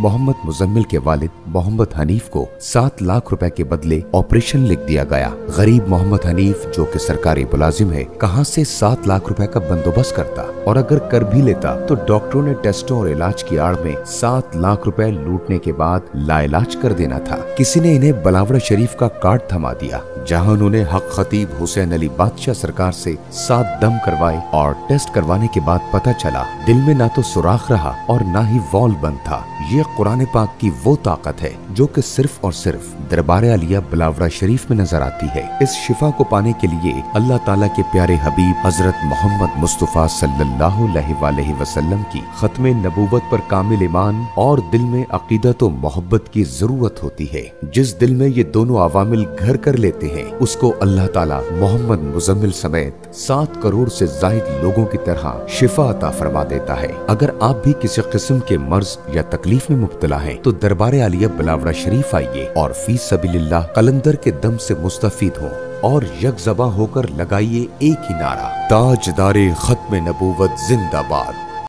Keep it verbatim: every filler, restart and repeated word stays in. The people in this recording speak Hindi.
मोहम्मद मुजम्मिल के वालिद मोहम्मद हनीफ को सात लाख रुपए के बदले ऑपरेशन लिख दिया गया। गरीब मोहम्मद हनीफ जो कि सरकारी मुलाजिम है, कहां से सात लाख रुपए का बंदोबस्त करता, और अगर कर भी लेता तो डॉक्टरों ने टेस्टों और इलाज की आड़ में सात लाख रुपए लूटने के बाद लाइलाज कर देना था। किसी ने इन्हें बलावड़ा शरीफ का कार्ड थमा दिया, जहाँ उन्होंने हक खतीब हुसैन अली बादशाह सरकार से सात दम करवाए और टेस्ट करवाने के बाद पता चला दिल में ना तो सुराख रहा और ना ही वॉल बंद था। ये कुरान पाक की वो ताकत है जो कि सिर्फ और सिर्फ दरबार आलिया बलावरा शरीफ में नजर आती है। इस शिफा को पाने के लिए अल्लाह ताला के प्यारे हबीब हजरत मोहम्मद मुस्तफ़ा सल्लल्लाहु अलैहि वसल्लम की खत्मे नबूवत पर कामिल ईमान और दिल में अकीदत और मोहब्बत की जरूरत होती है। जिस दिल में ये दोनों अवामिल घर कर लेते हैं, उसको अल्लाह ताला मोहम्मद मुजम्मिल समेत सात करोड़ से जायद लोगों की तरह शिफा अता फरमा देता है। अगर आप भी किसी किस्म के मर्ज या तकलीफ में मुब्तला है तो दरबार आलिया बलावरा शरीफ आइए और फी सबीलिल्लाह कलंदर के दम से मुस्तफीद हो और यकजबा होकर लगाइए एक ही नारा, ताजदारे खत्म नबूवत जिंदाबाद।